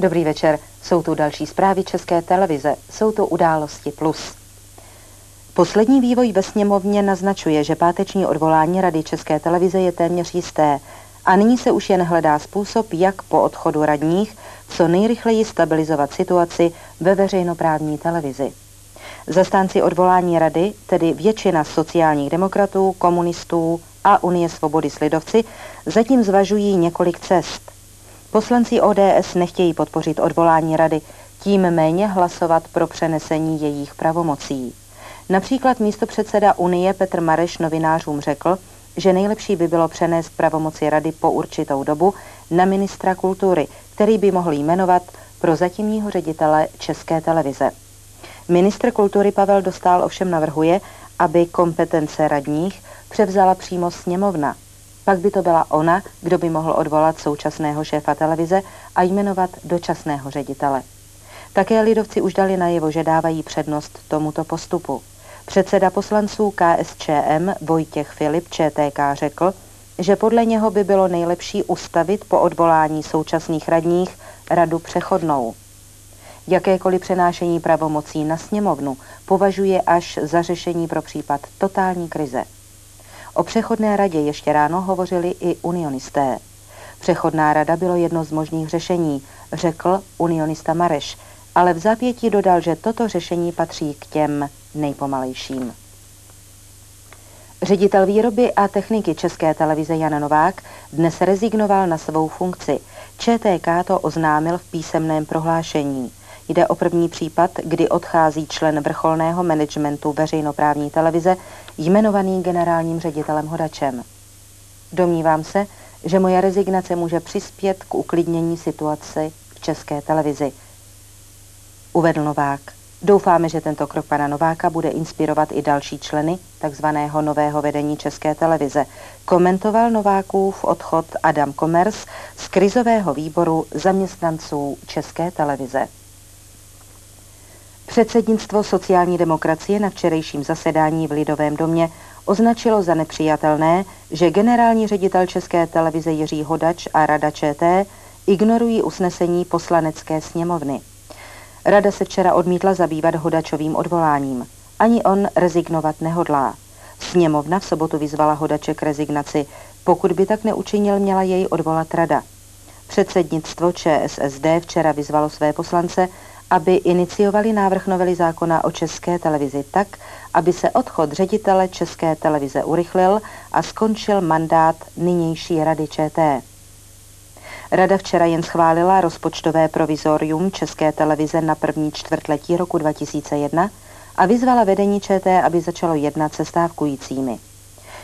Dobrý večer, jsou tu další zprávy České televize, jsou tu Události plus. Poslední vývoj ve sněmovně naznačuje, že páteční odvolání Rady České televize je téměř jisté a nyní se už jen hledá způsob, jak po odchodu radních co nejrychleji stabilizovat situaci ve veřejnoprávní televizi. Zastánci odvolání rady, tedy většina sociálních demokratů, komunistů a Unie svobody s lidovci, zatím zvažují několik cest. Poslanci ODS nechtějí podpořit odvolání rady, tím méně hlasovat pro přenesení jejich pravomocí. Například místopředseda Unie Petr Mareš novinářům řekl, že nejlepší by bylo přenést pravomoci rady po určitou dobu na ministra kultury, který by mohl jmenovat prozatímního ředitele České televize. Ministr kultury Pavel Dostál ovšem navrhuje, aby kompetence radních převzala přímo sněmovna. Pak by to byla ona, kdo by mohl odvolat současného šéfa televize a jmenovat dočasného ředitele. Také lidovci už dali najevo, že dávají přednost tomuto postupu. Předseda poslanců KSČM Vojtěch Filip ČTK řekl, že podle něho by bylo nejlepší ustavit po odvolání současných radních radu přechodnou. Jakékoliv přenášení pravomocí na sněmovnu považuje až za řešení pro případ totální krize. O přechodné radě ještě ráno hovořili i unionisté. Přechodná rada bylo jedno z možných řešení, řekl unionista Mareš, ale v zápětí dodal, že toto řešení patří k těm nejpomalejším. Ředitel výroby a techniky České televize Jan Novák dnes rezignoval na svou funkci. ČTK to oznámil v písemném prohlášení. Jde o první případ, kdy odchází člen vrcholného managementu veřejnoprávní televize, jmenovaný generálním ředitelem Hodačem. Domnívám se, že moje rezignace může přispět k uklidnění situace v České televizi, uvedl Novák. Doufáme, že tento krok pana Nováka bude inspirovat i další členy takzvaného nového vedení České televize, komentoval Novákův odchod Adam Komers z krizového výboru zaměstnanců České televize. Předsednictvo sociální demokracie na včerejším zasedání v Lidovém domě označilo za nepřijatelné, že generální ředitel České televize Jiří Hodač a Rada ČT ignorují usnesení Poslanecké sněmovny. Rada se včera odmítla zabývat Hodačovým odvoláním. Ani on rezignovat nehodlá. Sněmovna v sobotu vyzvala Hodače k rezignaci. Pokud by tak neučinil, měla jej odvolat rada. Předsednictvo ČSSD včera vyzvalo své poslance, aby iniciovali návrh novely zákona o České televizi tak, aby se odchod ředitele České televize urychlil a skončil mandát nynější Rady ČT. Rada včera jen schválila rozpočtové provizorium České televize na první čtvrtletí roku 2001 a vyzvala vedení ČT, aby začalo jednat se stávkujícími.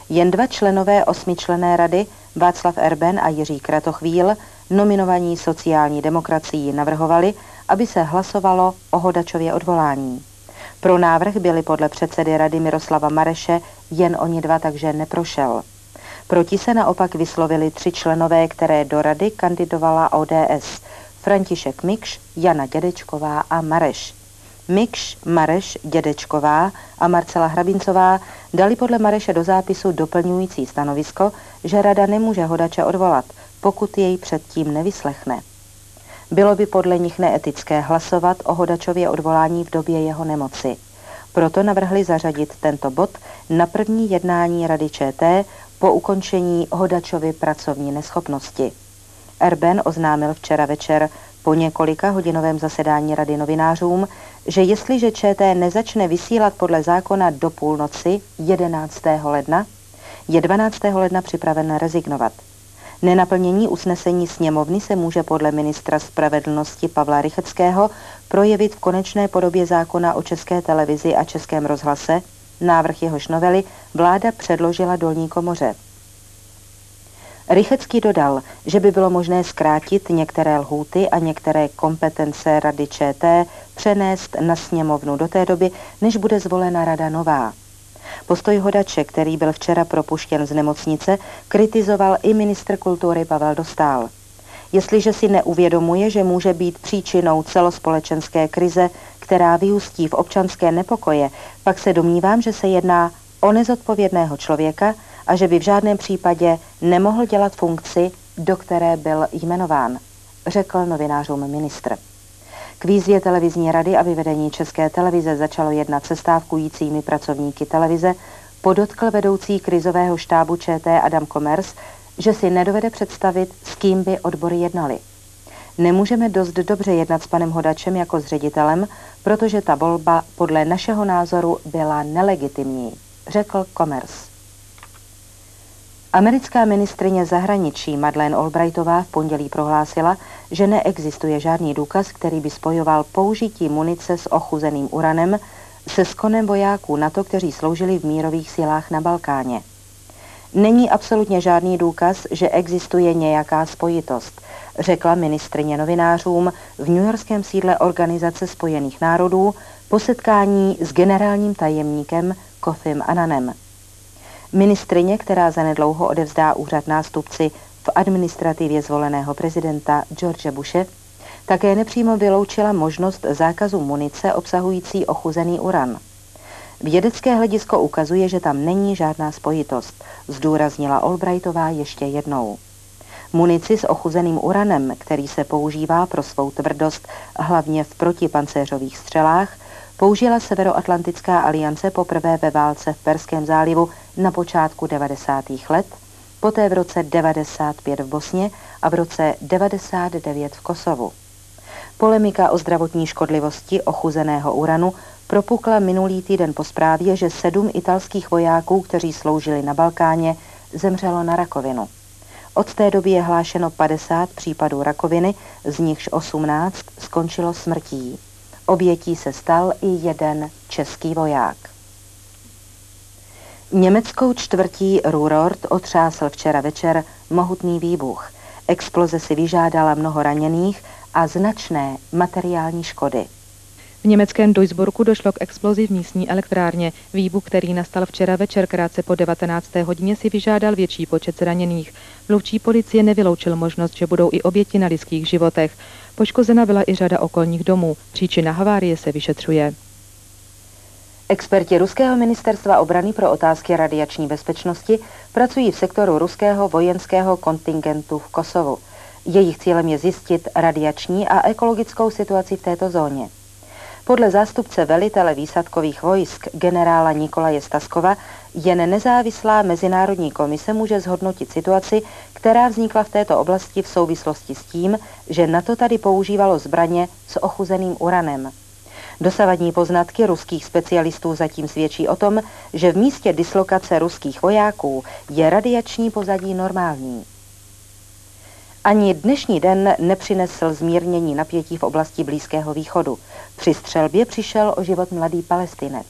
Jen dva členové osmičlenné rady, Václav Erben a Jiří Kratochvíl, nominovaní sociální demokracií, navrhovali, aby se hlasovalo o Hodačově odvolání. Pro návrh byli podle předsedy rady Miroslava Mareše jen oni dva, takže neprošel. Proti se naopak vyslovili tři členové, které do rady kandidovala ODS. František Mikš, Jana Dědečková a Mareš. Mikš, Mareš, Dědečková a Marcela Hrabincová dali podle Mareše do zápisu doplňující stanovisko, že rada nemůže Hodače odvolat, pokud jej předtím nevyslechne. Bylo by podle nich neetické hlasovat o Hodačově odvolání v době jeho nemoci. Proto navrhli zařadit tento bod na první jednání Rady ČT po ukončení Hodačovy pracovní neschopnosti. Erben oznámil včera večer po několika hodinovém zasedání rady novinářům, že jestliže ČT nezačne vysílat podle zákona do půlnoci 11. ledna, je 12. ledna připraven rezignovat. Nenaplnění usnesení sněmovny se může podle ministra spravedlnosti Pavla Rychetského projevit v konečné podobě zákona o České televizi a Českém rozhlase, návrh jehož novely vláda předložila dolní komoře. Rychetský dodal, že by bylo možné zkrátit některé lhůty a některé kompetence Rady ČT přenést na sněmovnu do té doby, než bude zvolena rada nová. Postoj Hodače, který byl včera propuštěn z nemocnice, kritizoval i ministr kultury Pavel Dostál. Jestliže si neuvědomuje, že může být příčinou celospolečenské krize, která vyústí v občanské nepokoje, pak se domnívám, že se jedná o nezodpovědného člověka a že by v žádném případě nemohl dělat funkci, do které byl jmenován, řekl novinářům ministr. K výzvě televizní rady, aby vedení České televize začalo jednat se stávkujícími pracovníky televize, podotkl vedoucí krizového štábu ČT Adam Komers, že si nedovede představit, s kým by odbory jednali. Nemůžeme dost dobře jednat s panem Hodačem jako s ředitelem, protože ta volba podle našeho názoru byla nelegitimní, řekl Komers. Americká ministryně zahraničí Madeleine Albrightová v pondělí prohlásila, že neexistuje žádný důkaz, který by spojoval použití munice s ochuzeným uranem se skonem vojáků NATO, kteří sloužili v mírových silách na Balkáně. Není absolutně žádný důkaz, že existuje nějaká spojitost, řekla ministryně novinářům v newyorském sídle Organizace spojených národů po setkání s generálním tajemníkem Kofim Annanem. Ministryně, která zanedlouho odevzdá úřad nástupci v administrativě zvoleného prezidenta George Bushe, také nepřímo vyloučila možnost zákazu munice obsahující ochuzený uran. Vědecké hledisko ukazuje, že tam není žádná spojitost, zdůraznila Albrightová ještě jednou. Munici s ochuzeným uranem, který se používá pro svou tvrdost hlavně v protipancéřových střelách, použila Severoatlantická aliance poprvé ve válce v Perském zálivu na počátku 90. let, poté v roce 95 v Bosně a v roce 99 v Kosovu. Polemika o zdravotní škodlivosti ochuzeného uranu propukla minulý týden po zprávě, že 7 italských vojáků, kteří sloužili na Balkáně, zemřelo na rakovinu. Od té doby je hlášeno 50 případů rakoviny, z nichž 18 skončilo smrtí. Obětí se stal i jeden český voják. Německou čtvrtí Ruhrort otřásl včera večer mohutný výbuch. Exploze si vyžádala mnoho raněných a značné materiální škody. V německém Duisburgu došlo k explozi v místní elektrárně. Výbuch, který nastal včera večer krátce po 19. hodině, si vyžádal větší počet zraněných. Mluvčí policie nevyloučil možnost, že budou i oběti na lidských životech. Poškozena byla i řada okolních domů. Příčina havárie se vyšetřuje. Experti ruského ministerstva obrany pro otázky radiační bezpečnosti pracují v sektoru ruského vojenského kontingentu v Kosovu. Jejich cílem je zjistit radiační a ekologickou situaci v této zóně. Podle zástupce velitele výsadkových vojsk generála Nikolaje Staskova jen nezávislá mezinárodní komise může zhodnotit situaci, která vznikla v této oblasti v souvislosti s tím, že NATO tady používalo zbraně s ochuzeným uranem. Dosavadní poznatky ruských specialistů zatím svědčí o tom, že v místě dislokace ruských vojáků je radiační pozadí normální. Ani dnešní den nepřinesl zmírnění napětí v oblasti Blízkého východu. Při střelbě přišel o život mladý Palestinec.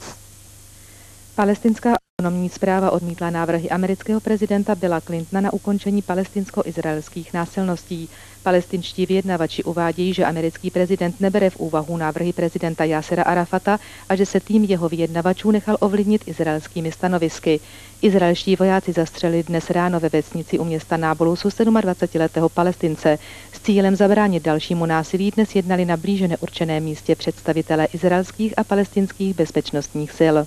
Palestinská autonomní správa odmítla návrhy amerického prezidenta Billa Clintona na ukončení palestinsko-izraelských násilností. Palestinští vyjednavači uvádějí, že americký prezident nebere v úvahu návrhy prezidenta Jásera Arafata a že se tým jeho vyjednavačů nechal ovlivnit izraelskými stanovisky. Izraelští vojáci zastřelili dnes ráno ve vesnici u města Nábolusu 27-letého Palestince. S cílem zabránit dalšímu násilí dnes jednali na blíže neurčeném místě představitelé izraelských a palestinských bezpečnostních sil.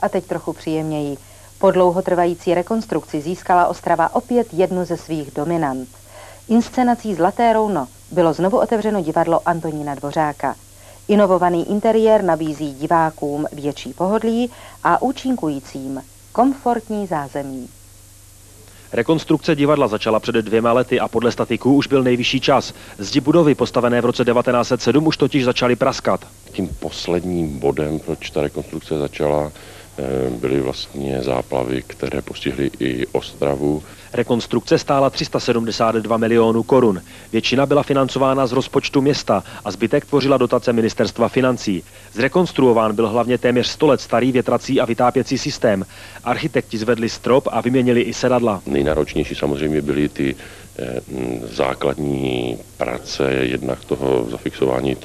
A teď trochu příjemněji. Po dlouhotrvající rekonstrukci získala Ostrava opět jednu ze svých dominant. Inscenací Zlaté rouno bylo znovu otevřeno divadlo Antonína Dvořáka. Inovovaný interiér nabízí divákům větší pohodlí a účinkujícím komfortní zázemí. Rekonstrukce divadla začala před 2 lety a podle statiků už byl nejvyšší čas. Zdi budovy postavené v roce 1907 už totiž začaly praskat. Tím posledním bodem, proč ta rekonstrukce začala, byly vlastně záplavy, které postihly i Ostravu. Rekonstrukce stála 372 milionů korun. Většina byla financována z rozpočtu města a zbytek tvořila dotace ministerstva financí. Zrekonstruován byl hlavně téměř 100 let starý větrací a vytápěcí systém. Architekti zvedli strop a vyměnili i sedadla. Nejnáročnější samozřejmě byly ty základní práce, jednak toho zafixování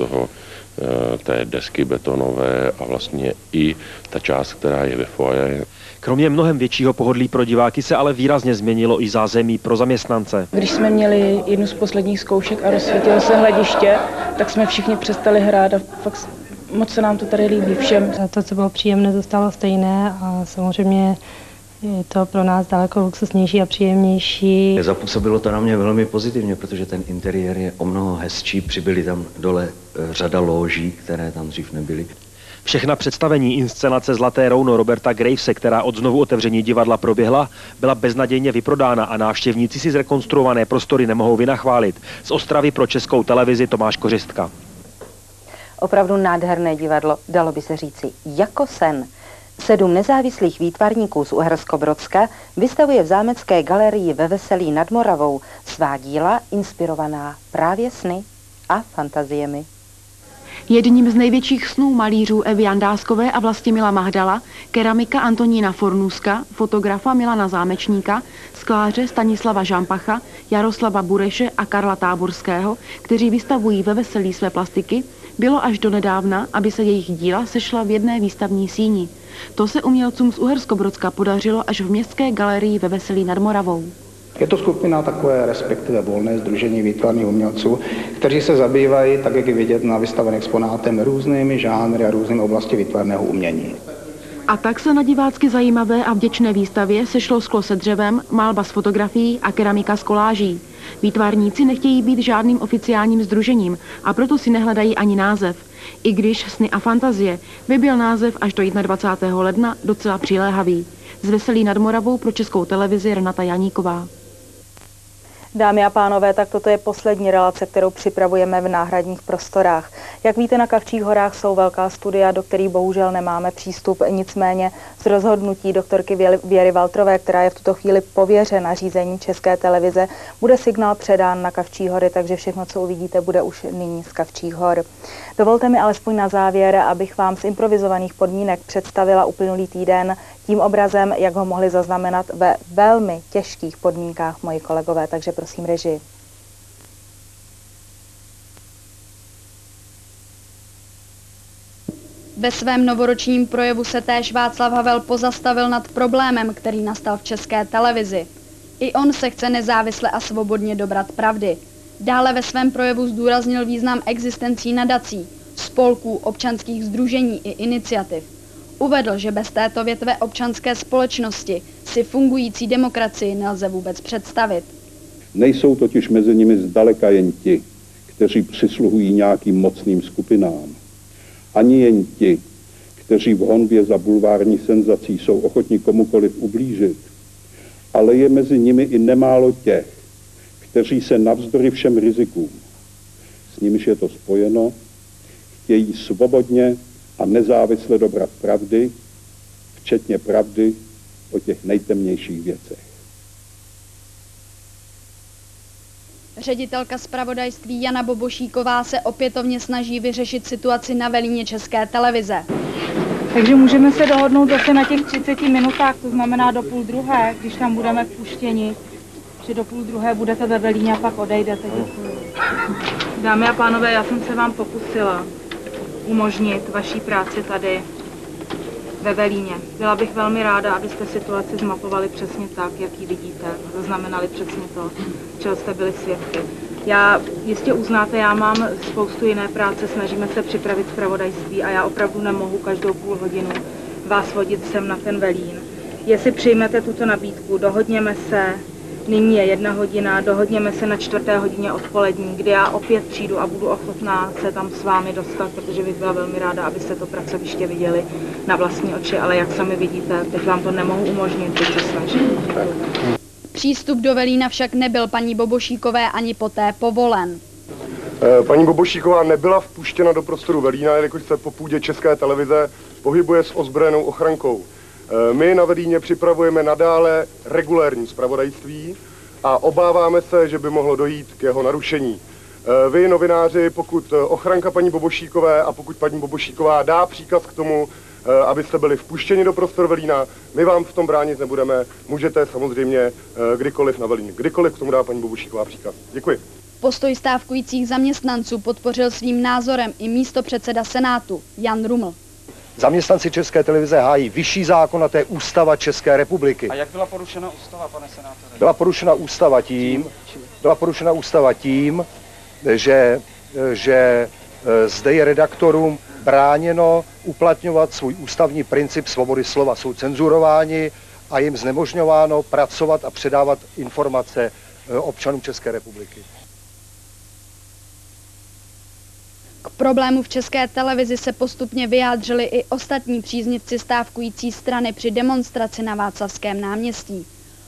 té desky betonové a vlastně i ta část, která je ve foyer. Kromě mnohem většího pohodlí pro diváky se ale výrazně změnilo i zázemí pro zaměstnance. Když jsme měli jednu z posledních zkoušek a rozsvítilo se hlediště, tak jsme všichni přestali hrát a fakt moc se nám to tady líbí všem. To, co bylo příjemné, zůstalo stejné a samozřejmě Je to pro nás daleko luxusnější a příjemnější. Zapůsobilo to na mě velmi pozitivně, protože ten interiér je o mnoho hezčí. Přibyly tam dole řada lóží, které tam dřív nebyly. Všechna představení inscenace Zlaté rouno Roberta Gravese, která od znovu otevření divadla proběhla, byla beznadějně vyprodána a návštěvníci si zrekonstruované prostory nemohou vynachválit. Z Ostravy pro Českou televizi Tomáš Kořistka. Opravdu nádherné divadlo, dalo by se říci, jako sen. 7 nezávislých výtvarníků z Uherskobrodska vystavuje v zámecké galerii ve Veselí nad Moravou svá díla inspirovaná právě sny a fantaziemi. Jedním z největších snů malířů Evy Jandáskové a Vlastimila Mahdala, keramika Antonína Fornůska, fotografa Milana Zámečníka, skláře Stanislava Žampacha, Jaroslava Bureše a Karla Táborského, kteří vystavují ve Veselí své plastiky, bylo až donedávna, aby se jejich díla sešla v jedné výstavní síni. To se umělcům z Uherskobrodska podařilo až v Městské galerii ve Veselí nad Moravou. Je to skupina takové, respektive volné sdružení výtvarných umělců, kteří se zabývají, tak jak je vidět na vystaveném exponátem, různými žánry a různými oblasti výtvarného umění. A tak se na divácky zajímavé a vděčné výstavě sešlo sklo se dřevem, malba s fotografií a keramika s koláží. Výtvarníci nechtějí být žádným oficiálním sdružením a proto si nehledají ani název. I když Sny a fantazie by byl název až do 21. ledna docela přiléhavý. Z Veselí nad Moravou pro Českou televizi Renata Janíková. Dámy a pánové, tak toto je poslední relace, kterou připravujeme v náhradních prostorách. Jak víte, na Kavčích horách jsou velká studia, do kterých bohužel nemáme přístup. Nicméně z rozhodnutí doktorky Věry Valtrové, která je v tuto chvíli pověřena řízení České televize, bude signál předán na Kavčí hory, takže všechno, co uvidíte, bude už nyní z Kavčích hor. Dovolte mi alespoň na závěr, abych vám z improvizovaných podmínek představila uplynulý týden tím obrazem, jak ho mohli zaznamenat ve velmi těžkých podmínkách moji kolegové, takže prosím režii. Ve svém novoročním projevu se též Václav Havel pozastavil nad problémem, který nastal v České televizi. I on se chce nezávisle a svobodně dobrat pravdy. Dále ve svém projevu zdůraznil význam existencí nadací, spolků, občanských sdružení i iniciativ. Uvedl, že bez této větve občanské společnosti si fungující demokracii nelze vůbec představit. Nejsou totiž mezi nimi zdaleka jen ti, kteří přisluhují nějakým mocným skupinám. Ani jen ti, kteří v honbě za bulvární senzací jsou ochotní komukoliv ublížit, ale je mezi nimi i nemálo těch, kteří se navzdory všem rizikům, s nimiž je to spojeno, chtějí svobodně a nezávisle dobrat pravdy, včetně pravdy o těch nejtemnějších věcech. Ředitelka zpravodajství Jana Bobošíková se opětovně snaží vyřešit situaci na velíně České televize. Takže můžeme se dohodnout zase na těch 30 minutách, to znamená do 12:30, když tam budeme vpuštěni, že do 12:30 budete ve velíně a pak odejdete. Dámy a pánové, já jsem se vám pokusila umožnit vaší práci tady ve Velíně. Byla bych velmi ráda, abyste situaci zmapovali přesně tak, jak ji vidíte. Zaznamenali přesně to, čeho jste byli svědky. Já jistě uznáte, já mám spoustu jiné práce, snažíme se připravit zpravodajství a já opravdu nemohu každou půl hodinu vás vodit sem na ten Velín. Jestli přijmete tuto nabídku, dohodněme se, nyní je 1 hodina, dohodněme se na 4. hodině odpolední, kdy já opět přijdu a budu ochotná se tam s vámi dostat, protože bych byla velmi ráda, abyste to pracoviště viděli na vlastní oči, ale jak sami vidíte, teď vám to nemohu umožnit, teď se snažím. Přístup do Velína však nebyl paní Bobošíkové ani poté povolen. Paní Bobošíková nebyla vpuštěna do prostoru Velína, jelikož se po půdě České televize pohybuje s ozbrojenou ochrankou. My na Velíně připravujeme nadále regulérní zpravodajství a obáváme se, že by mohlo dojít k jeho narušení. Vy, novináři, pokud ochranka paní Bobošíkové a pokud paní Bobošíková dá příkaz k tomu, abyste byli vpuštěni do prostoru Velína, my vám v tom bránit nebudeme. Můžete samozřejmě kdykoliv na Velín, kdykoliv k tomu dá paní Bobošíková příkaz. Děkuji. Postoj stávkujících zaměstnanců podpořil svým názorem i místopředseda Senátu Jan Ruml. Zaměstnanci České televize hájí vyšší zákon, a to je ústava České republiky. A jak byla porušena ústava, pane senátore? Byla porušena ústava tím, že zde je redaktorům bráněno uplatňovat svůj ústavní princip svobody slova. Jsou cenzurováni a jim znemožňováno pracovat a předávat informace občanům České republiky. K problému v České televizi se postupně vyjádřili i ostatní příznivci stávkující strany při demonstraci na Václavském náměstí.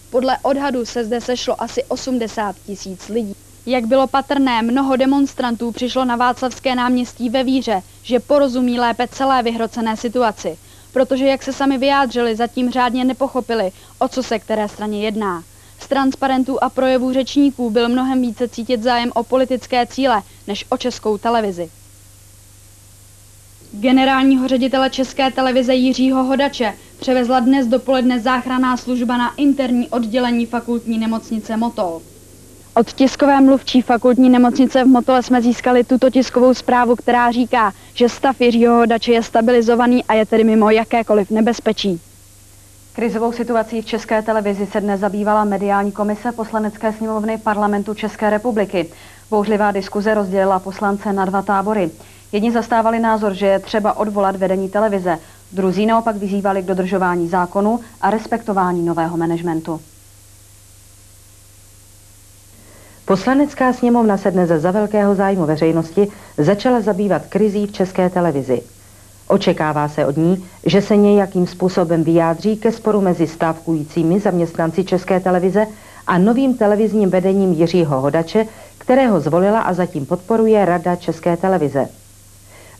Podle odhadu se zde sešlo asi 80 000 lidí. Jak bylo patrné, mnoho demonstrantů přišlo na Václavské náměstí ve víře, že porozumí lépe celé vyhrocené situaci, protože, jak se sami vyjádřili, zatím řádně nepochopili, o co se které straně jedná. Z transparentů a projevů řečníků byl mnohem více cítit zájem o politické cíle než o Českou televizi. Generálního ředitele České televize Jiřího Hodače převezla dnes dopoledne záchranná služba na interní oddělení fakultní nemocnice Motol. Od tiskové mluvčí fakultní nemocnice v Motole jsme získali tuto tiskovou zprávu, která říká, že stav Jiřího Hodače je stabilizovaný a je tedy mimo jakékoliv nebezpečí. Krizovou situací v České televizi se dnes zabývala mediální komise Poslanecké sněmovny Parlamentu České republiky. Bouřlivá diskuze rozdělila poslance na dva tábory. Jedni zastávali názor, že je třeba odvolat vedení televize, druzí naopak vyzývali k dodržování zákonu a respektování nového managementu. Poslanecká sněmovna se dnes za velkého zájmu veřejnosti začala zabývat krizí v České televizi. Očekává se od ní, že se nějakým způsobem vyjádří ke sporu mezi stávkujícími zaměstnanci České televize a novým televizním vedením Jiřího Hodače, kterého zvolila a zatím podporuje Rada České televize.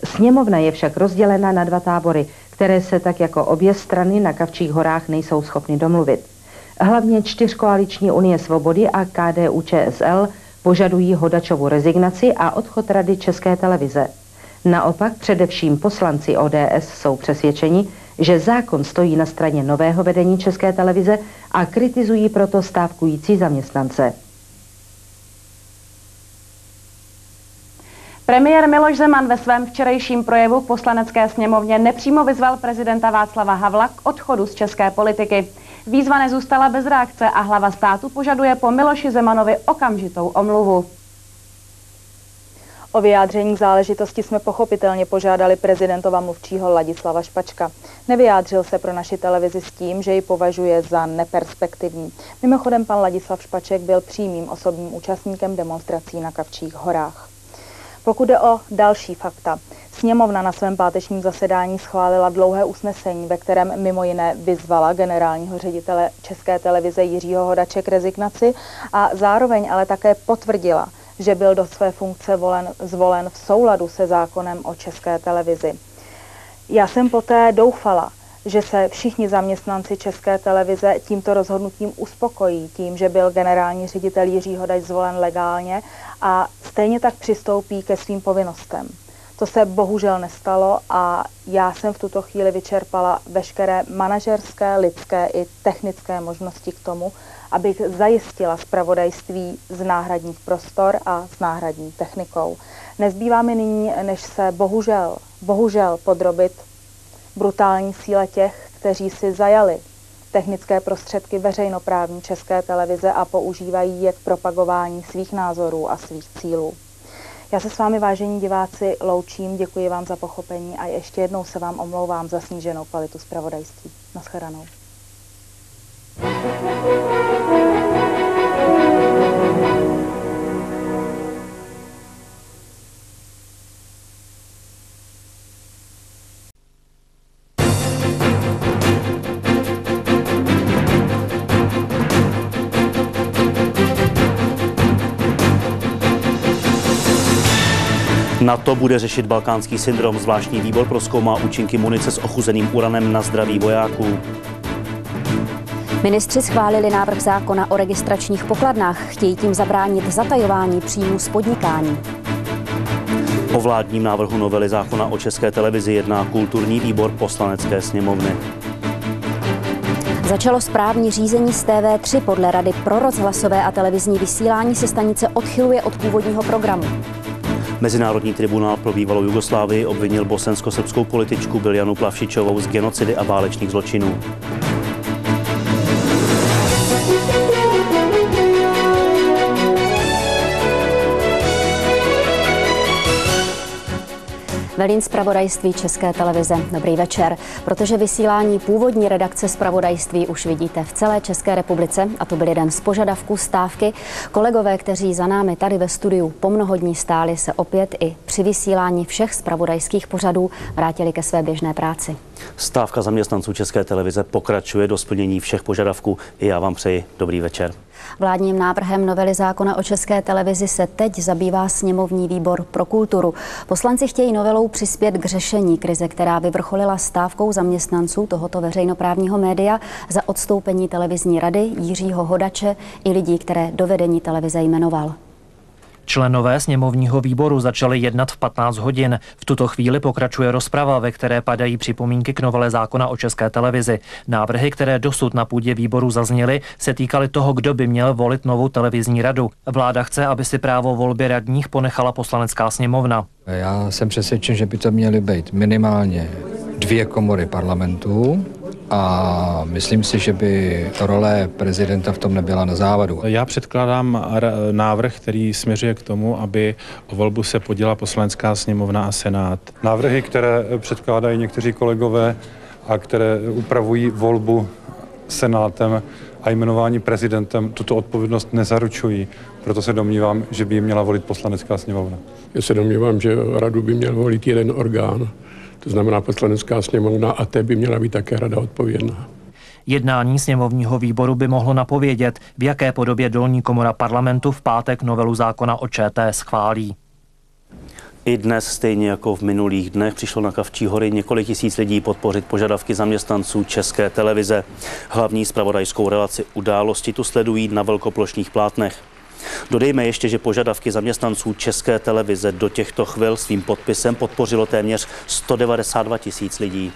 Sněmovna je však rozdělena na dva tábory, které se tak jako obě strany na Kavčích horách nejsou schopny domluvit. Hlavně čtyřkoaliční Unie svobody a KDU-ČSL požadují Hodačovu rezignaci a odchod Rady České televize. Naopak především poslanci ODS jsou přesvědčeni, že zákon stojí na straně nového vedení České televize a kritizují proto stávkující zaměstnance. Premiér Miloš Zeman ve svém včerejším projevu v Poslanecké sněmovně nepřímo vyzval prezidenta Václava Havla k odchodu z české politiky. Výzva nezůstala bez reakce a hlava státu požaduje po Miloši Zemanovi okamžitou omluvu. O vyjádření k záležitosti jsme pochopitelně požádali prezidentova mluvčího Ladislava Špačka. Nevyjádřil se pro naši televizi s tím, že ji považuje za neperspektivní. Mimochodem, pan Ladislav Špaček byl přímým osobním účastníkem demonstrací na Kavčích horách. Pokud jde o další fakta, sněmovna na svém pátečním zasedání schválila dlouhé usnesení, ve kterém mimo jiné vyzvala generálního ředitele České televize Jiřího Hodače k rezignaci a zároveň ale také potvrdila, že byl do své funkce zvolen v souladu se zákonem o České televizi. Já jsem poté doufala, že se všichni zaměstnanci České televize tímto rozhodnutím uspokojí, tím, že byl generální ředitel Jiří Hodač zvolen legálně a stejně tak přistoupí ke svým povinnostem. To se bohužel nestalo a já jsem v tuto chvíli vyčerpala veškeré manažerské, lidské i technické možnosti k tomu, abych zajistila zpravodajství z náhradních prostor a s náhradní technikou. Nezbývá mi nyní, než se bohužel podrobit brutální síle těch, kteří si zajali technické prostředky veřejnoprávní České televize a používají je k propagování svých názorů a svých cílů. Já se s vámi, vážení diváci, loučím, děkuji vám za pochopení a ještě jednou se vám omlouvám za sníženou kvalitu zpravodajství. Naschledanou. NATO bude řešit balkánský syndrom. Zvláštní výbor prozkoumá účinky munice s ochuzeným uranem na zdraví vojáků. Ministři schválili návrh zákona o registračních pokladnách. Chtějí tím zabránit zatajování příjmů z podnikání. O vládním návrhu novely zákona o České televizi jedná kulturní výbor Poslanecké sněmovny. Začalo správní řízení z TV3. Podle Rady pro rozhlasové a televizní vysílání se stanice odchyluje od původního programu. Mezinárodní tribunál pro bývalou Jugoslávii obvinil bosensko-srbskou političku Biljanu Plavšičovou z genocidy a válečných zločinů. velín zpravodajství České televize. Dobrý večer. Protože vysílání původní redakce zpravodajství už vidíte v celé České republice, a to byl jeden z požadavků stávky, kolegové, kteří za námi tady ve studiu po mnoho dní stáli, se opět i při vysílání všech zpravodajských pořadů vrátili ke své běžné práci. Stávka zaměstnanců České televize pokračuje do splnění všech požadavků. I já vám přeji dobrý večer. Vládním návrhem novely zákona o České televizi se teď zabývá sněmovní výbor pro kulturu. Poslanci chtějí novelou přispět k řešení krize, která vyvrcholila stávkou zaměstnanců tohoto veřejnoprávního média za odstoupení televizní rady Jiřího Hodače i lidí, které do vedení televize jmenoval. Členové sněmovního výboru začali jednat v 15 hodin. V tuto chvíli pokračuje rozprava, ve které padají připomínky k novele zákona o České televizi. Návrhy, které dosud na půdě výboru zazněly, se týkaly toho, kdo by měl volit novou televizní radu. Vláda chce, aby si právo volby radních ponechala poslanecká sněmovna. Já jsem přesvědčen, že by to měly být minimálně 2 komory parlamentů. A myslím si, že by role prezidenta v tom nebyla na závadu. Já předkládám návrh, který směřuje k tomu, aby o volbu se podílela poslanecká sněmovna a senát. Návrhy, které předkládají někteří kolegové a které upravují volbu senátem a jmenování prezidentem, tuto odpovědnost nezaručují. Proto se domnívám, že by ji měla volit poslanecká sněmovna. Já se domnívám, že radu by měl volit jeden orgán. To znamená poslanecká sněmovna a té by měla být také rada odpovědná. Jednání sněmovního výboru by mohlo napovědět, v jaké podobě dolní komora parlamentu v pátek novelu zákona o ČT schválí. I dnes, stejně jako v minulých dnech, přišlo na Kavčí hory několik tisíc lidí podpořit požadavky zaměstnanců České televize. Hlavní zpravodajskou relaci Události tu sledují na velkoplošných plátnech. Dodejme ještě, že požadavky zaměstnanců České televize do těchto chvil svým podpisem podpořilo téměř 192 000 lidí.